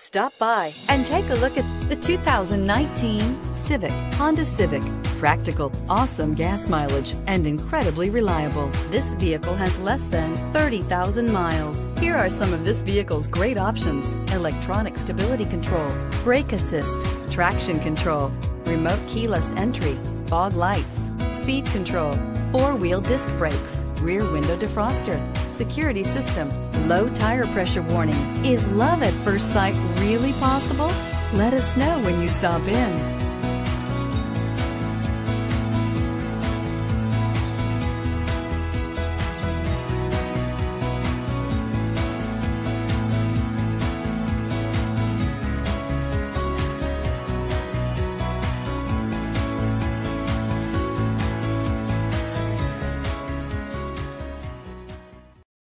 Stop by and take a look at the 2019 Civic. Honda Civic. Practical, awesome gas mileage, and incredibly reliable. This vehicle has less than 30,000 miles. Here are some of this vehicle's great options: electronic stability control, brake assist, traction control, remote keyless entry, fog lights, speed control, four-wheel disc brakes, rear window defroster, security system, low tire pressure warning. Is love at first sight really possible? Let us know when you stop in.